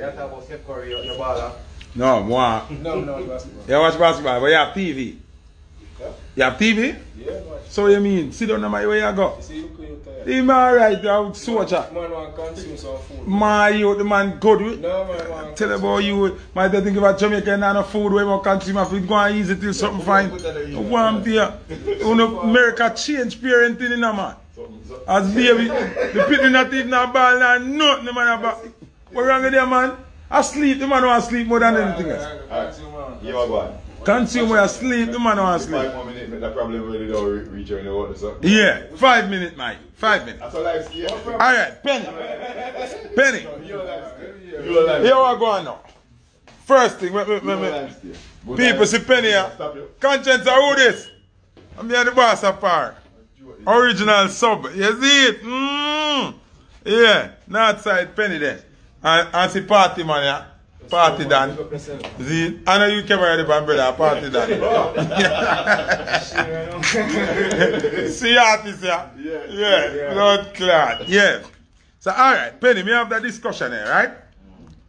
You're talking about Steph Curry, your baller. No, moi. No, it's basketball. You watch basketball, but you have TV. Yeah. You have TV? Yeah, watch. So you mean, sit down my way I go. You see, you could tired. He's alright, I'm so chat. Man, one consume some food. My, you, the man good with. No, my man. Tell about you, my dad think about Jamaica and no food, where you consume a food, go and easy till something fine. Warm there. America change parenting in a man. As baby, the pit in not eating a ball and nothing, the man about. What's wrong with there, man? Asleep, the man don't sleep more than anything else. You are going. Consume or sleep, the man don't sleep. 5 more minutes, but that problem really don't reach in the water, so. Yeah, 5 minutes, mate. 5 minutes. That's all I see. Alright, Penny. Penny. Here we are going now. First thing, people see Penny here. Conscience, who this? I'm here the boss of par. Original sub. You see it? Mmm. Yeah, north side Penny there. And see party man, yeah? Party Dan. See? I know you came already from brother, party Dan. See artist, yeah? Yeah. Blood clot. Yeah. So alright, Penny, me have that discussion here, right?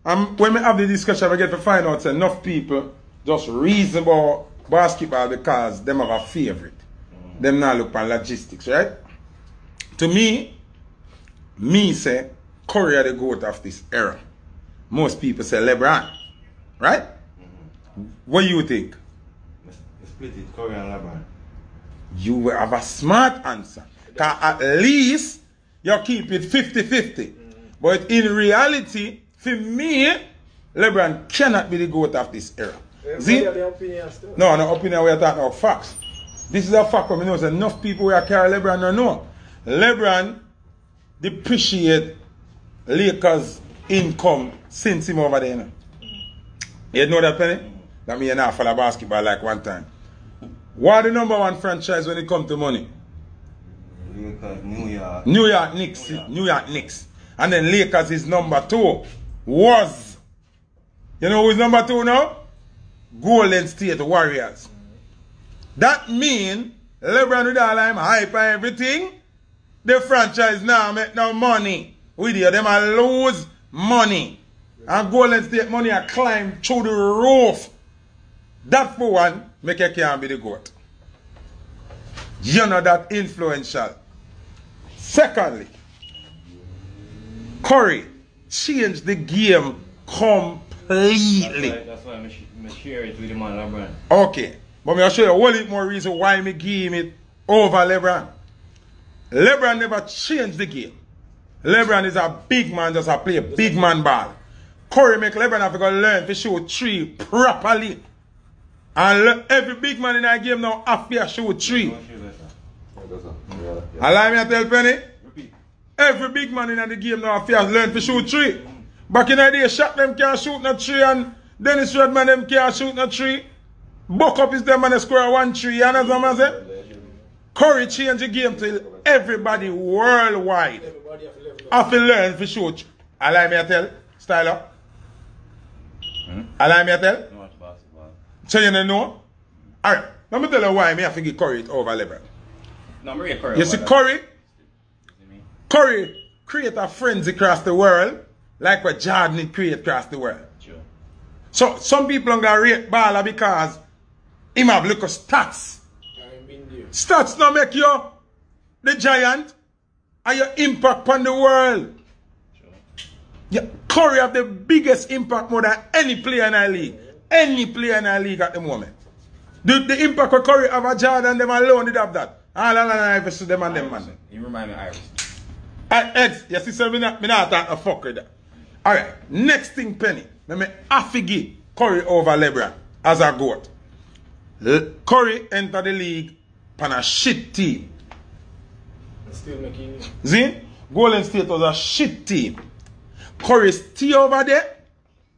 And when we have the discussion, we get to find out enough people just reasonable basketball because them have a favorite. Them now look at logistics, right? To me, say Curry are the goat of this era. Most people say LeBron, right? What do you think? Split it, Curry and LeBron. You will have a smart answer. Because at least you keep it 50-50. But in reality, for me, LeBron cannot be the goat of this era. See? No, no opinion, we are talking about facts. This is a fact, we know enough people who carry LeBron don't know. LeBron depreciated Lakers' income since him over there. You know that, Penny? That means you not follow basketball like one time. What the #1 franchise when it comes to money? New York. New York Knicks. New York Knicks. And then Lakers is #2. Was. You know who is #2 now? Golden State Warriors. That means LeBron with all them hype and everything, the franchise now make no money. With you, them are lose money. And Golden State money are climb through the roof. That for one, make you can't be the goat. You know that influential. Secondly, Curry changed the game completely. That's why I'm sharing it with the man LeBron. Okay. But I'll show you a whole more reason why me give it over LeBron. LeBron never changed the game. LeBron is a big man, just a play big man ball. Curry make LeBron have to go learn to shoot three properly. And every big man in that game now have to shoot three. Allow me to tell Penny. Every big man in the game now have to learn to shoot three. Back in the day, shot them can't shoot no three and Dennis Rodman them can't shoot no three. Buck up is them on the square 1-3, you know what I'm saying? Curry changed the game to everybody worldwide. I feel learn for shoot. Allow me to tell, style up. Allow me to tell? No, it's basketball. So you don't know? Alright, let me tell you why I have to give Curry it over LeBron. No, I'm really Curry. You see, Curry create a frenzy across the world like what Jordan create across the world. Sure. So some people are going to rate baller because him have look at stats. Stats now make you the giant and your impact on the world. Sure. Yeah, Curry have the biggest impact more than any player in our league. Any player in our league at the moment. The impact of Curry have a Jordan, them alone did have that. All along Iverson, them and Iverson. Them man. You remind me of Iverson. Ed, you see, so me not talk a fuck with that. Alright, next thing, Penny. Let me affigi Curry over LeBron as a goat. Curry entered the league on a shit team. Still making it. See? Golden State was a shit team. Curry still over there.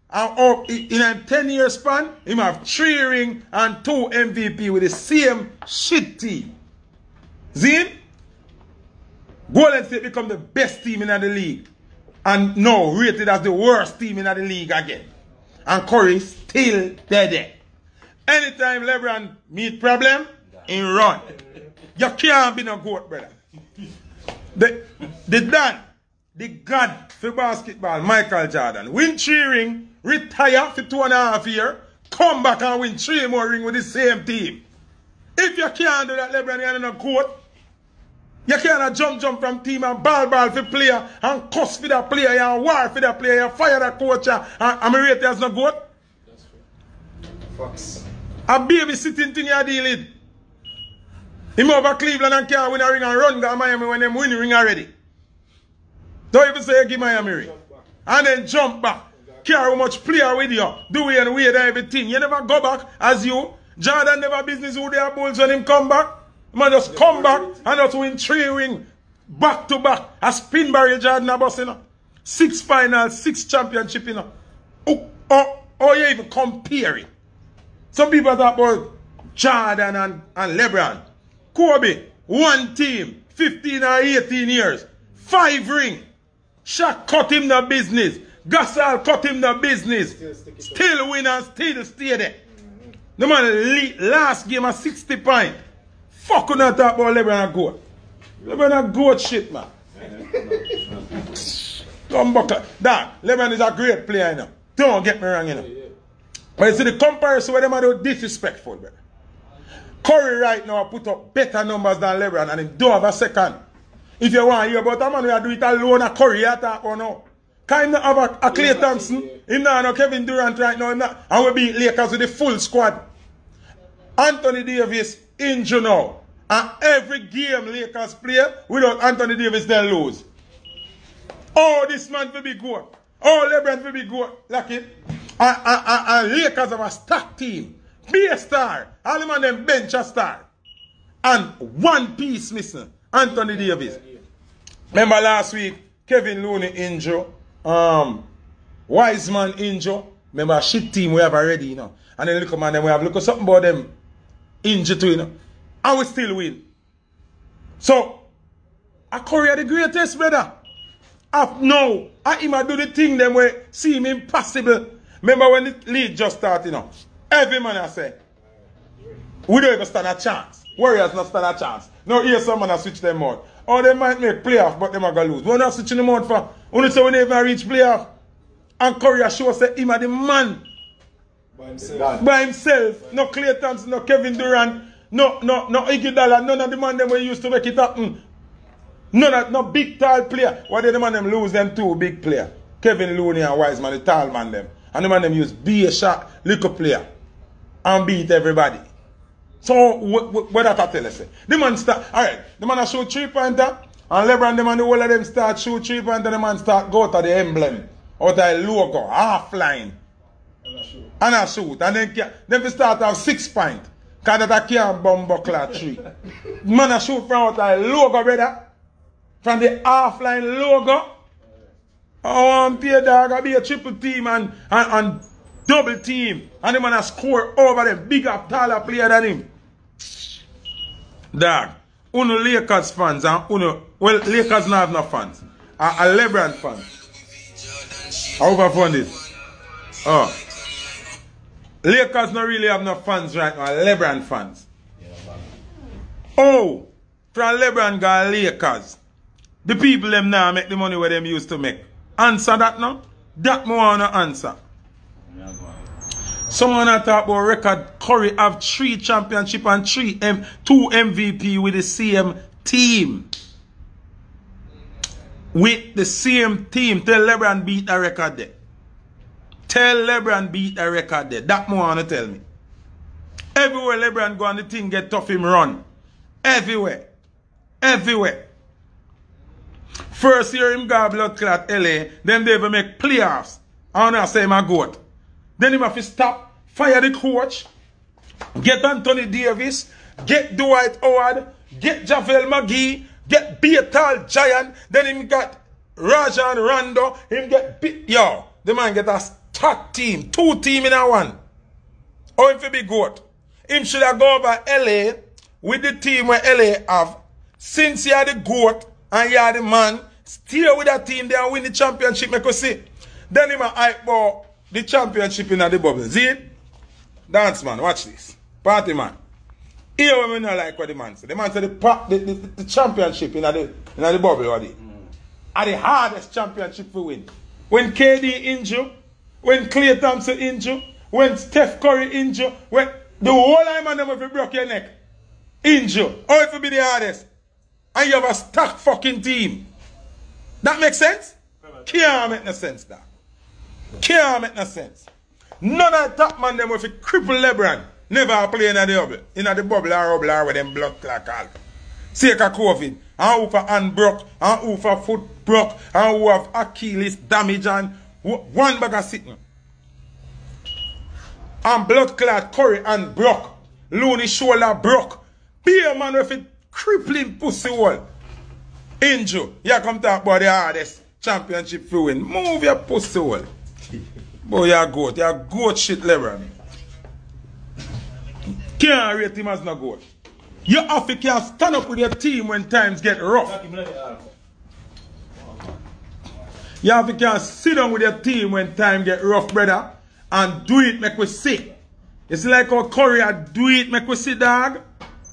And up in a 10-year span, he have 3 rings and 2 MVP with the same shit team. See? Golden State become the best team in the league. And now rated as the worst team in the league again. And Curry still there. Anytime LeBron meet problem, he run. You can't be no goat, brother. The Dan the god for basketball, Michael Jordan, win 3 rings, retire for 2.5 years, come back and win 3 more rings with the same team. If you can't do that, LeBron, you're not good. You can't jump from team and ball for player and cuss for that player and war for that player, fire that coach and rate that's not good. That's fair. Facts. A babysitting thing you deal with. Him over Cleveland and can't win a ring and run to Miami when them win the ring already. Don't even say you give Miami ring. And then jump back. Exactly. Care how much player with you. Do it and weird everything. You never go back as you. Jordan never business who they are bulls when him come back. Man just they come back and just win 3 rings back to back. A spin barrel Jordan a bus, you know. 6 finals, 6 championships, you know. Oh, you even compare it. Some people talk about Jordan and LeBron. Kobe, 1 team, 15 or 18 years, 5 rings. Shaq cut him the business. Gasol cut him the business. Still win and still stay there. The man last game at 60 points. Fuck you not talk about LeBron and goat. LeBron and goat shit, man. Come back. Dad, LeBron is a great player, you know. Don't get me wrong, you know. But you see the comparison with them are do disrespectful, brother. Curry right now put up better numbers than LeBron and him don't have a second. If you want to hear about a man who do it alone, a Curry attack or no. Can him not have a Klay Thompson? Him not have Kevin Durant right now. And we beat Lakers with the full squad. Anthony Davis injured now. And every game Lakers play without Anthony Davis, they lose. Oh, this man will be good. Oh, LeBron will be good. Like it. And Lakers have a stacked team. Be a star. All the man them bench a star. And 1 piece missing. Anthony Davis. Remember last week, Kevin Looney injured. Wiseman injured. Remember shit team we have already, you know. And then look man, them we have look at something about them injured too, you know. And we still win. So I Curry the greatest, brother. Up now. I him a do the thing them where seem impossible. Remember when the league just started, you know. Every man I say, we don't even stand a chance. Warriors not stand a chance. Now here someone has switched them out. Or they might make playoff, but they are going to lose. We're not switching them out for. Only say we never reach playoff. And Curry shows that him are the man. By himself. By himself. No Klay Thompson, no Kevin Durant, no Iguodala. None of the man them we used to make it happen. No big tall player. Why did the man them lose them 2 big players? Kevin Looney and Wiseman, the tall man them. And the man them used be a shot, little player. And beat everybody. So, what that I tell us? The man start, alright, the man shoot 3-pointer, and LeBron, the man, the whole of them start shoot 3-pointer, the man start go to the emblem, or the logo, half line. And I shoot. And then we start have 6 points. Because that I can't bomb buckler 3. Man, I shoot from the logo, brother. From the half line logo. Oh, I'm there, dog. I be a triple team and double team, and the man has scored over them bigger, taller player than him. Dog, uno Lakers fans and uno, well, Lakers not have no fans. A LeBron fans. How overfund it? Oh. Lakers not really have no fans right now, LeBron fans. Oh, from LeBron got Lakers. The people them now make the money where them used to make. Answer that now? That more wanna answer. Someone I talk about record. Curry have 3 championships and 2 MVP with the same team. With the same team. Tell LeBron beat the record there. Tell LeBron beat the record there. That more wanna tell me. Everywhere LeBron go and the thing get tough him run. Everywhere. Everywhere. First year him got blood clot LA. Then they even make playoffs. I don't know say him a goat. Then he have to stop, fire the coach, get Anthony Davis, get Dwight Howard, get JaVale McGee, get Beatal Giant, then he got Rajon Rondo, him get yo, the man get a stacked team, 2 teams in a one. Oh, if he be good. Him should have go over LA with the team where LA have. Since you are the goat and you are the man, stay with that team there and win the championship, make us see. Then him a hype ball. The championship in the bubble. See it? Dance man, watch this. Party man. Here when we not like what the man said. The man said the championship in the bubble. What it? Mm. are the hardest championship we win. When KD injured, when Klay Thompson injured, when Steph Curry injured, when the whole time on them if you broke your neck, injured, or if you be the hardest, and you have a stacked fucking team. That makes sense? Can't make no sense, that. Can't make no sense. None of the top man them if you cripple LeBron, never play in the bubble or rubble with them blood clock all. Sake of COVID. And who for hand broke, and who for foot broke, and who have Achilles damage, and one bag of sitting. And blood clot Curry and broke. Looney shoulder broke. Be a man with a crippling pussy wall. Injure. You come talk about the hardest championship you win. Move your pussy wall. Boy, you're a goat. You're a goat shit, LeBron. Can't rate him as no goat. You have to stand up with your team when times get rough. You have to sit down with your team when time get rough, brother. And do it, make we see. It's like how Curry do it, make we see, dog.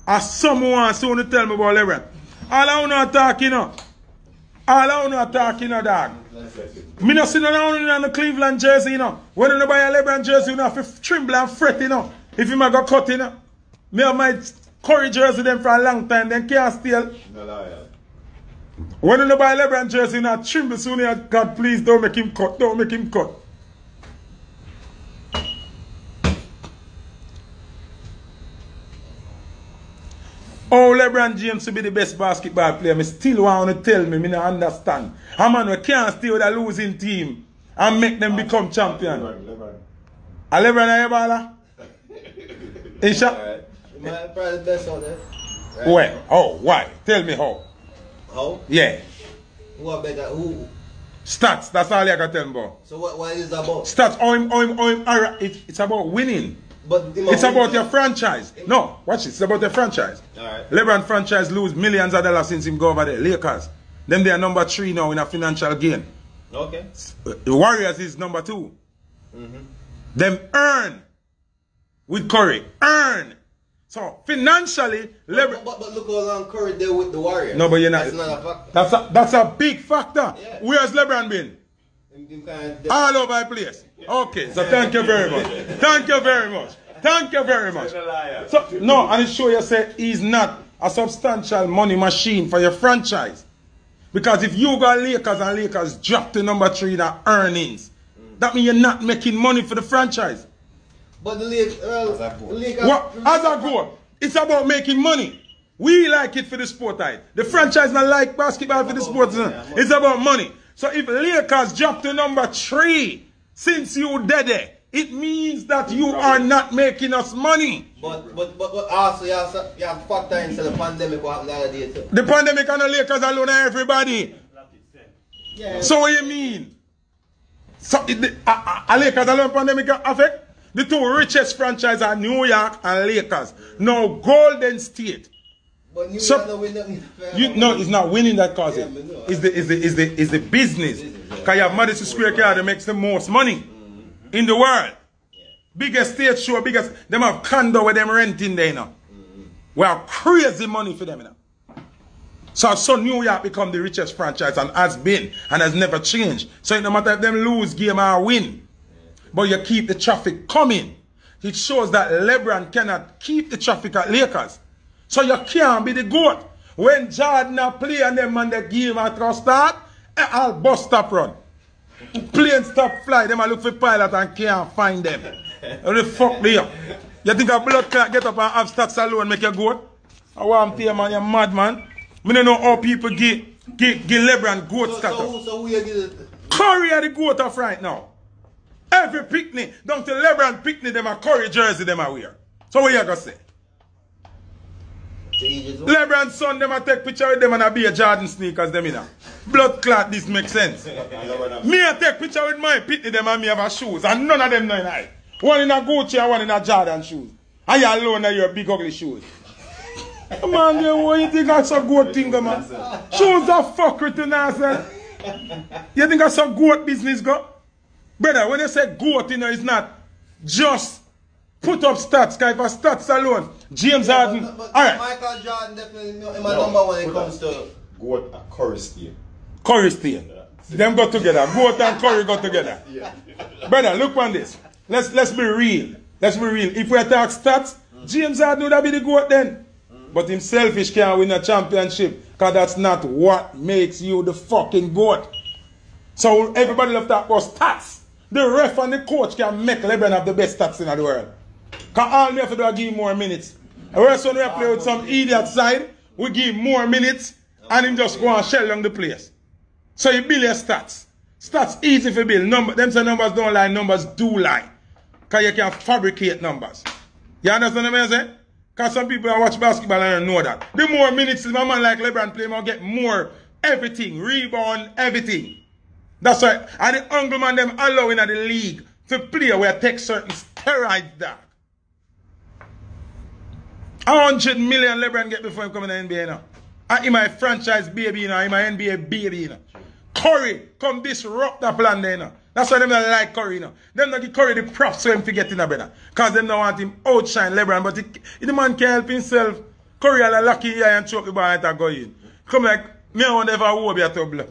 Or someone soon to tell me about LeBron. All I want to talk, you know. All I want to talk, you know, dog. Me not sitting down in the Cleveland jersey, you know. When you buy a LeBron jersey, you know, if you trimble and fret, you know. If you might go cut, you know. Me have my Curry jersey them for a long time, then can't steal. No, no, yeah. When you buy LeBron jersey, you know, trimble soon, you God, please don't make him cut, don't make him cut. Oh, LeBron James to be the best basketball player. I still want to tell me, I don't understand. A man who can't stay with a losing team and make them become champion. LeBron are you baller? Isha? My probably the best out there. Right. Where? Oh, why? Tell me how. How? Yeah. Who are better? Who? Stats. That's all I can tell me about. So what is that about? Stats. It's about winning. But it's about your franchise. No, watch it. It's about the franchise. All right. LeBron franchise lose millions of dollars since him go over there. Lakers. Them they are #3 now in a financial gain. Okay. The Warriors is #2. Mm-hmm. Them earn with Curry. Earn. So financially, LeBron. But look how long Curry there with the Warriors. No, but you're not. That's not a factor. That's a big factor. Yeah. Where's LeBron been? All over the place. Okay, so thank you very much. Thank you very much. Thank you very much. So, no, and it's sure you say he's not a substantial money machine for your franchise. Because if you got Lakers and Lakers drop to #3 in the earnings, that means you're not making money for the franchise. But the Lakers... Well, as a goal, it's about making money. We like it for the sport type. The franchise not like basketball for the sport. It's about money. So if Lakers drop to #3 since you dead there, it means that you are not making us money. But also you have factor into the pandemic what happened the other day too. The pandemic and the Lakers alone and everybody. Yeah. So what you mean? So a Lakers alone pandemic affect? The two richest franchises are New York and Lakers. Now Golden State. But New York not winning. No, it's not winning that cause. Yeah, no, it's the business. Because you have Madison Square Garden that makes the most money in the world. Yeah. Biggest stage show, biggest. Them have condo where them renting there now. We have crazy money for them now. So New York become the richest franchise and has been and has never changed. So no matter if them lose game or win, but you keep the traffic coming. It shows that LeBron cannot keep the traffic at Lakers. So you can't be the goat. When Jordan play and them and the game after start, I'll bus stop run. Plane stop fly, them I look for pilot and can't find them. The fuck they up. You think a blood clot get up and have stocks alone make you goat? I want to tell you, man, you're mad, man. I don't know how people get LeBron goat status. So who you get? Curry are the goat off right now. Every picnic, don't tell LeBron picnic, them a Curry jersey them I wear. So what you gonna say? LeBron's son, them a take picture with them and I be a Jordan sneakers, them in a blood clot, this makes sense. Me I take picture with my pitney, them and me have a shoes, and none of them know in I. One in a Gucci and one in a Jordan shoes. And you alone in your big ugly shoes. Man, you think that's a goat thing, man? Shoes are fuckery to nonsense. You think that's a goat business, go? Brother, when you say goat, you know, it's not just put up stats, guys. For stats alone, James Harden. But all right. Michael Jordan definitely my number when it comes to goat at Curry State. curry stain. Them got together. Goat and curry got together. Brother, look on this. Let's be real. Let's be real. If we attack stats, James Harden would have been the goat then. But him selfish can't win a championship, because that's not what makes you the fucking goat. So everybody left that was stats. The ref and the coach can make LeBron have the best stats in the world. Because all we have to do is give him more minutes. Whereas when we play with some idiot side, we give him more minutes and him just go and shell down the place. So you build your stats. Stats easy for build. Them say numbers don't lie, numbers do lie. Because you can fabricate numbers. You understand what I'm saying? Because some people that watch basketball and don't know that. The more minutes my man like LeBron play, man get more everything. Rebound, everything. That's right. And the angle man them allowing at the league to play where take certain steroids that. 100 million LeBron get before him come in the NBA now. And he my franchise baby now. He my NBA baby now. Curry come disrupt that plan there now. That's why them don't like Curry now. Them don't give Curry the props so him to get in a better. Because them don't want him outshine LeBron. But the man can help himself. Curry all a lucky guy and choke the ball and go in. Come like, me I won't ever worry about a block.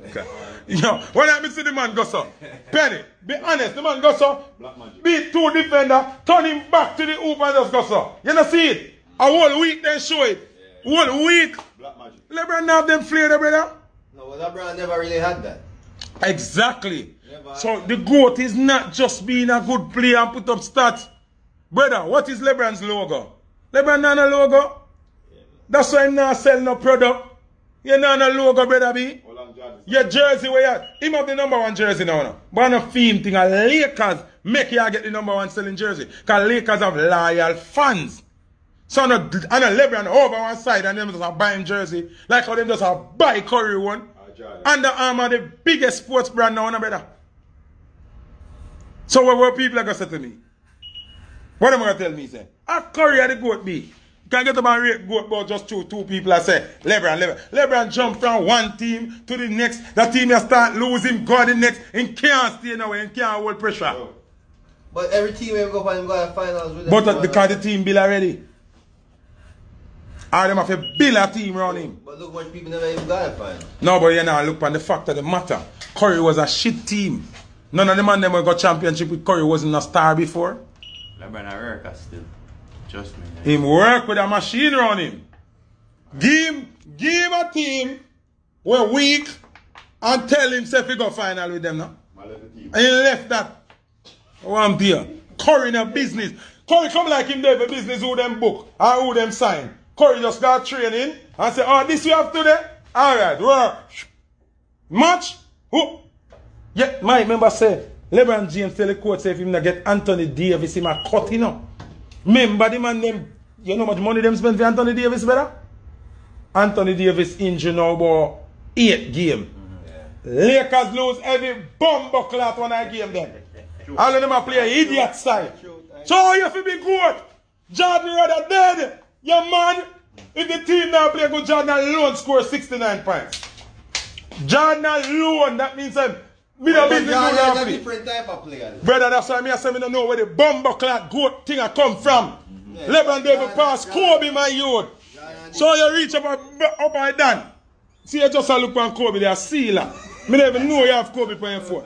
Yo, when I see the man go so, Penny, be honest, the man go so, beat two defender, turn him back to the hoop and just go so. You don't see it? A whole week then show it. Yeah. Whole week. Black magic. LeBron now have them flair, brother. No, LeBron never really had that. Exactly. So the GOAT is not just being a good player and put up stats. Brother, what is LeBron's logo? LeBron not a logo. Yeah. That's why I'm not selling no product. You know no logo, brother B. Your jersey where you at? Him have the #1 jersey now. But on a theme thing, Lakers make you get the #1 selling jersey. Because Lakers have loyal fans. So on a LeBron over one side and them just buy him jersey. Like how them just buy Curry one. Under Armour, the biggest sports brand now, brother. So what people are going to say to me? What am I going to tell me, say? How Curry are the GOAT be? Can get up and rate goat about just two people I say, LeBron jump from one team to the next. That team will start losing, go to the next. And can't stay now, and can't hold pressure. No. But every team will go and go to the finals with them. But because the team build already. All them have to build a team around him. But look what people never even got to finals. No, but you know, look on the fact of the matter. Curry was a shit team. None of the man them who got championship with Curry wasn't a star before. LeBron America still. Just me. Him work with a machine around him. Give him a team where weak and tell himself he go final with them now. And he left that one there. Curry in a business. Curry come like him there for business who them book and who them sign. Curry just got training and say, oh, this we have today? Alright, work. Match? Who? Yeah, my member said, LeBron James tell the coach if him not get Anthony Davis, him a cut, you know. Remember the man them, you know how much money them spend for Anthony Davis, brother? Anthony Davis injured now about 8 games. Yeah. Lakers lose every bumble clot when I game them. All of them are play idiot side. So you have to be good. Jordan rather dead. Your man, if the team now play good, Jordan alone score 69 points. Jordan alone, that means I'm... Me well, don't John is a different type of player. Brother, that's why I don't know where the bumble clock goat thing I come from. Yeah, LeBron David pass Kobe, my youth. So you reach up and down. See, you just look on Kobe, they're a sealer. Me don't even know you have Kobe playing for.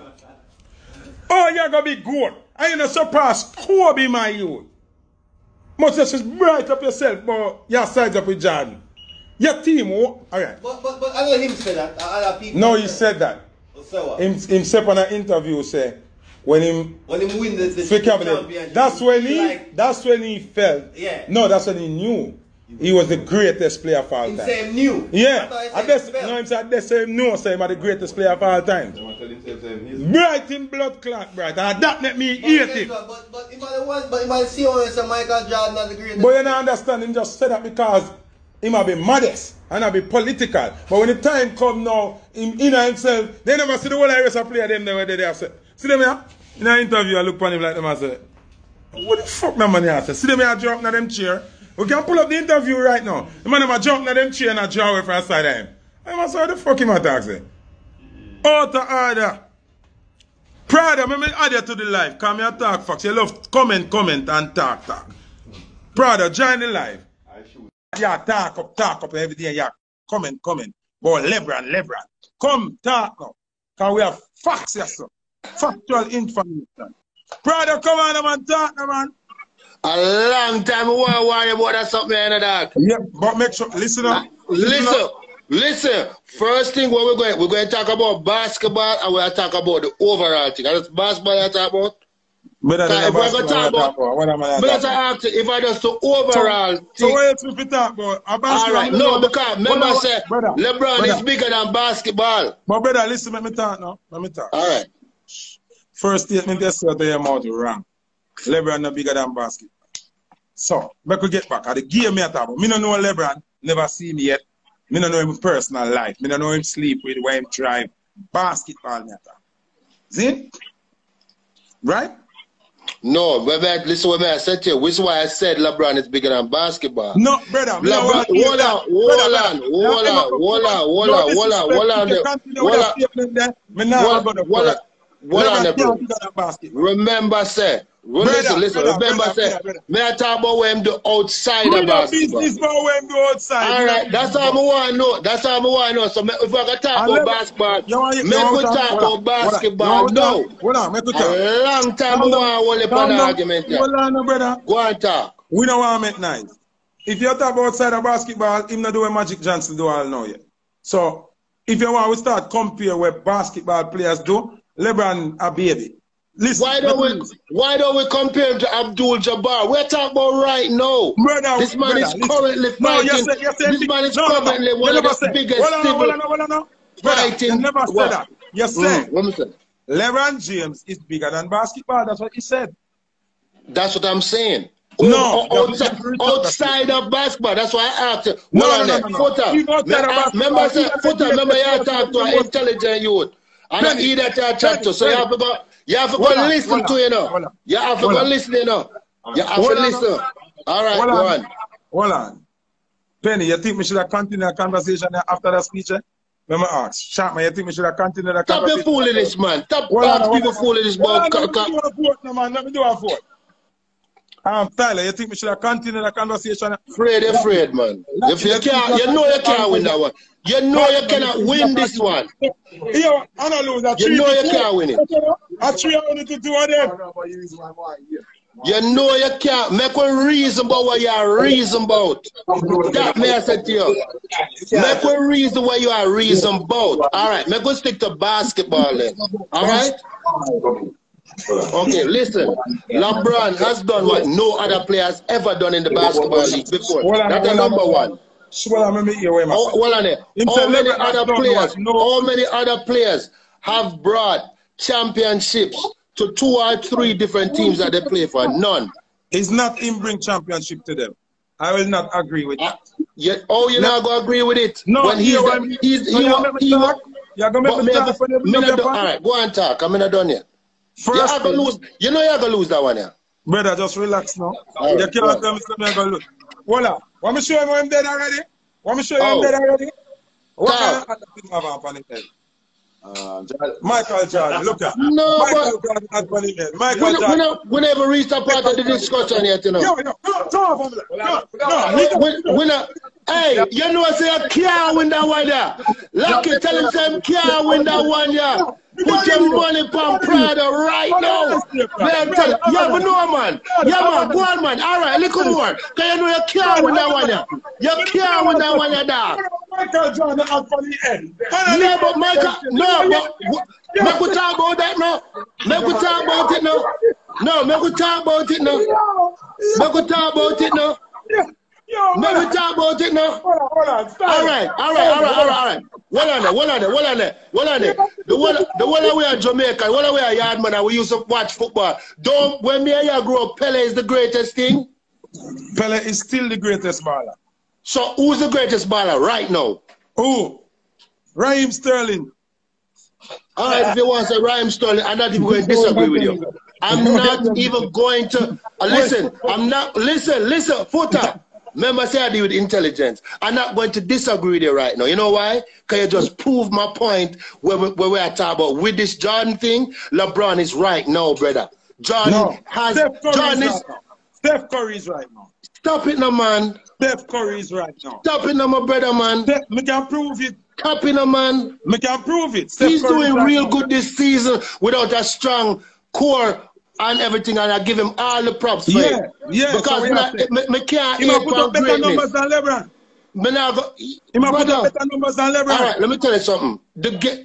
Oh, you're going to be goat. And you don't surpass Kobe, my youth. Much less just bright up yourself, but you're sides up with Jordan. Your team, all right. But I know him say that. Other people no, he said that. So himself on an interview say when him win the championship, that's when he felt. Yeah. No, that's when he knew he was the greatest player of all time. He said he knew. Yeah. I said him the greatest player of all time. Bright in blood clot, bright. And that made me hate him. But if I see how it's Michael Jordan not the greatest. But you don't understand him just said that because he might be modest and I be political. But when the time comes now, him in himself, they never see the whole race of player them where they have said. See them here? In an interview, I look upon him like them and say, what the fuck my man has said? See them here jump na them chair. We can pull up the interview right now. The man never jump na them chair and I draw away from the side of him. I must say what the fuck him attacks it. Out of order. Prada, I mean add it to the life. Come here talk facts. You love comment and talk. Prada, join the live. Yeah, talk up, and everything. Yeah, comment. But LeBron. Come talk now. Because we have facts here, sir. Factual information. Brother, come on, man, talk now, man. A long time we want to worry about that something in the dark. Yeah, but make sure, listen up. Listen, first thing what we're going to talk about basketball and we're going to talk about the overall thing. And it's basketball I talk about. But if we're going to talk about, if I just the overall thing. So what else we talk about? All right, no, because remember say LeBron is bigger than basketball. But brother, listen, let me talk now. Let me talk. All right. First statement is to your mouth wrong. LeBron not bigger than basketball. So, I could get back at the game I talk about. Me don't know LeBron, never seen me yet. Me don't know him personal life. Me don't know him sleep with, where him drive. Basketball matter. See? Right? No, but listen what I said to you. Which is why I said LeBron is bigger than basketball. No, brother. LeBron, hold on. Remember, sir. Remember, may I talk about where I'm the outside of basketball? Business about where I'm the outside. All right, that's all I want to know. That's all I want to know. So if I can talk about basketball, make me talk about basketball now. Hold on, make me talk. A long time I want to hold up an argument. Hold on, brother. Go and talk. We don't want to make nice. If you talk about outside of basketball, him not do what Magic Johnson do all now yet. So if you want to start compare what basketball players do, LeBron a baby. Listen, why don't we compare him to Abdul Jabbar? We're talking about right now. Brother, this man is currently fighting. This man is currently one of the biggest fighting. You never said that. You said LeBron James is bigger than basketball. That's what he said. That's what I'm saying. No, outside of basketball. That's why I asked. Remember, you talk to an intelligent youth. And he that you talk to. So You have to listen. All right, go on. Hold on. Penny, you think we should have continued the conversation after that speech? Remember, ask. Sharpman, you think we should have continued the conversation? Stop fooling this, man. Stop people fooling this, man. Let me do a vote. Tyler, you think we should have continued the conversation? Afraid, man. If you can't, you know you can't win that one. You know you cannot win this one. Yo, I don't lose that. You know you can't win it. I try only to do it. You know you can't. Make one reason about what you are reason about. That may I say to you. Make one reason what you are reason about. All right, make one stick to basketball then. All right? Okay, listen. LeBron has done what no other player has ever done in the basketball league before. That's the number one. How many other players have brought championships to 2 or 3 different teams that they play for? None. It's not him bring championship to them. I will not agree with that. You're not going to agree with it? No. When you're going to make me talk. All right, go and talk. I'm not done yet. You know you're going to lose that one here. Brother, just relax now. Right, you can't tell me you're going to lose. Voila. Want me show him I'm dead already? What kind of thing have happened on his head? Michael Jordan, look at. No, Michael Jordan had one in head. We never reached a part of the discussion yet, you know. No. Hey, you know I say I can't win that one there. Lucky, tell him say I can't win that one there. Put your money on Prada right now. Yeah, man. Go on, man. All right, look more. Because you know you can't win that one there. You can't win that one there, dog. Michael Jordan had for the end. No, but Michael, make we talk about that now. Make we talk about it now. All right. Well on there. The one that we are Jamaica, one that we are yard man, and we used to watch football. When me and you grow up, Pele is the greatest thing. Pele is still the greatest baller. So who's the greatest baller right now? Who? Raheem Sterling. All right, if you want to say Raheem Sterling, I'm not even going to disagree with you. I'm not even going to listen, Footer. Remember, I say I deal with intelligence. I'm not going to disagree with you right now. You know why? Because you just prove my point where we are talking about. With this Jordan thing, LeBron is right now, brother. Steph Curry is right now. Stop it now, man. Steph Curry is right now. Stop it now, my brother, man. We can prove it. Copying a man. We can prove it. Steph He's Curry doing real good this season without a strong core and everything, and I give him all the props. Yeah, for it. Yeah. Because me can't he put up better numbers than LeBron. He might put up better numbers than LeBron. All right, let me tell you something.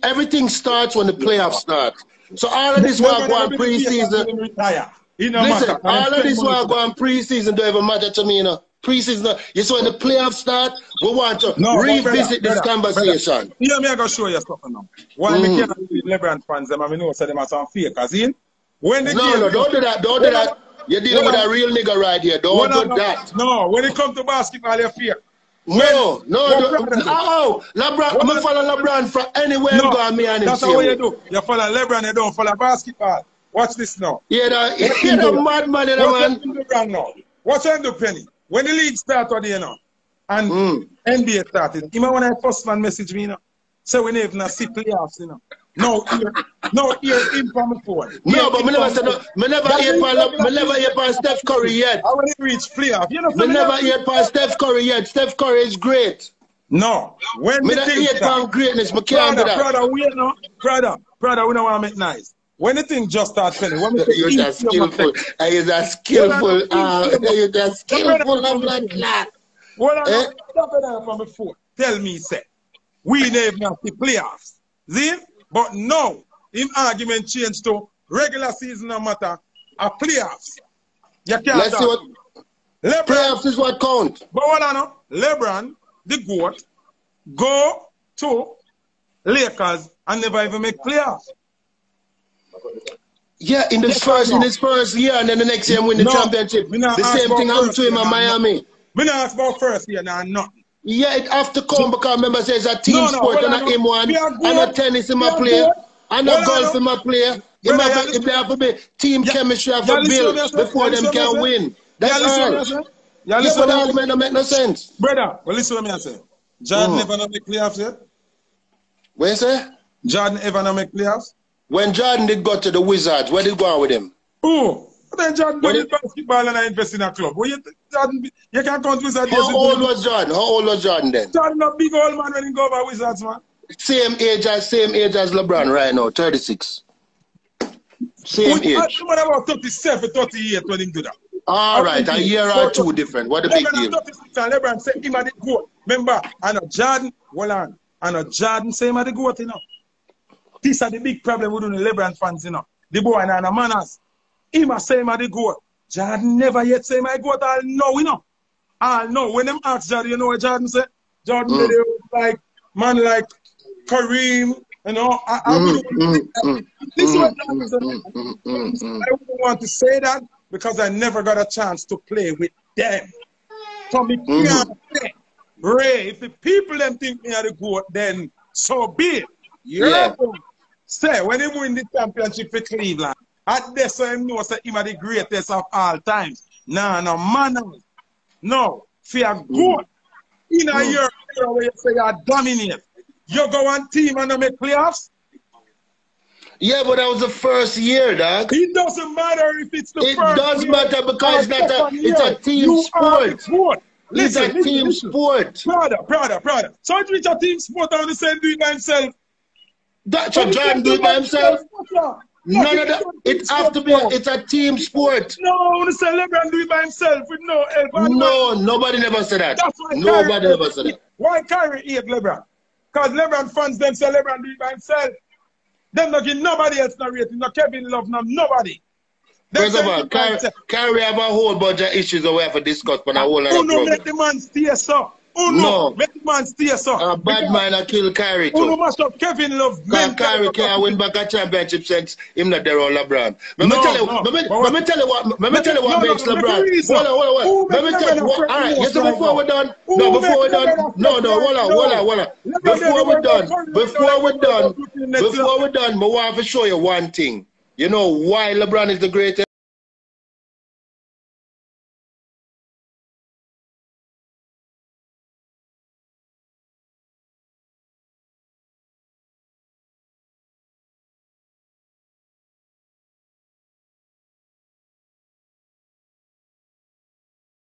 Everything starts when the playoffs start. So all of this work on preseason. Retire. Listen, all of this work on preseason don't even matter to me, you know. Preseason, you saw in the playoffs start. We want to revisit this conversation. Yeah, me I gotta show you something now. One, me can't believe LeBron fans them. I mean, no, say them are some fake, as in. When they no, don't do that. Don't do that. You're dealing with a real nigga right here. Don't do that. No, when it comes to basketball, you're fake. No. Oh, LeBron. I'm follow LeBron from anywhere you go. Me and him. That's how you do. You follow LeBron. You don't follow basketball. Watch this now. Yeah, you're the madman, man. What's on the penny? When the league started, you know, and NBA started, even when I first man messaged me, you know, so we never see playoffs, you know. No, him from the phone. No, but I never hear Steph Curry yet. I wouldn't reach playoffs. You know, I never hear Steph Curry yet. Steph Curry is great. No. When the thing started, greatness, we can't do that. Brother, we don't want to make nice. When the thing just starts telling, when you're that skillful, you're that skillful. Tell me, say, we never have the playoffs. See? But now, in argument change to regular season no matter, a playoffs. You can't Let's see what LeBron, playoffs is what counts. But hold on now, LeBron, the GOAT, go to Lakers and never even make playoffs. Yeah, in his first year, and then the next year win the championship. The same thing happened to him in Miami. Me not ask about first year, nothing. Yeah, it have to come because remember it's a team sport and a M1, and a tennis in my player, and a golf in my player. If they have to be team chemistry have to build before them can win. That's all. Yeah, but that doesn't make no sense. Brother, well listen to me, I say. Jordan ever make playoffs yet? What you say? Jordan ever make playoffs? When Jordan did go to the Wizards, where did he go on with him? Oh, then Jordan did basketball and I invest in a club. Well, you can't count Wizards. How old was Jordan? How old was Jordan then? Jordan a big old man when he go by Wizards, man. Same age as LeBron right now, 36. Same age. I'm talking about 37, 38 when he do that. All right, a year or two different. What a big deal. LeBron said him at the goat. Remember, and a Jordan, well on, and a Jordan say him at the goat, you know. These are the big problem with the LeBron fans, you know. The boy and the manners. He must say him at the goat. Jordan never yet say my goat. I know, you know. I know. When them ask Jordan, you know what Jordan said? Jordan like man like Kareem, you know. This is what Jordan said. I wouldn't want to say that because I never got a chance to play with them. So me can't say, Ray, if the people them think me at the goat, then so be it. Yeah. Say, when he win the championship for Cleveland, at this time, he knows that he's the greatest of all times. No, man. No, for a good. In a year where you say you dominate, you go on team and you make playoffs? Yeah, but that was the first year, dog. It doesn't matter if it's the first year. It does matter because it's a team sport. It's a team sport. Brother. So it's a team sport and they say do it by himself. So Jordan do it by himself? None of that. It has to be. It's a team sport. No, the LeBron do it by himself with no help. No, nobody never said that. Nobody ever said that. Why Kyrie hate LeBron? Because LeBron fans them say LeBron do it by himself. Them not give nobody else no rating. No Kevin Love, no nobody. First of all, Kyrie have a whole bunch of issues that we have to discuss, but a whole lot of problems. Who no let the man stay so? No, let the man stay so. A bad man will kill Kyrie too. Who no must have Kevin Love? Kyrie can't win back a championship since him not there on LeBron. Let me tell you what makes LeBron. Hold on. Let me tell you what. All right, you see before we're done. No, hold on. Before we're done, I want to show you one thing. You know why LeBron is the greatest?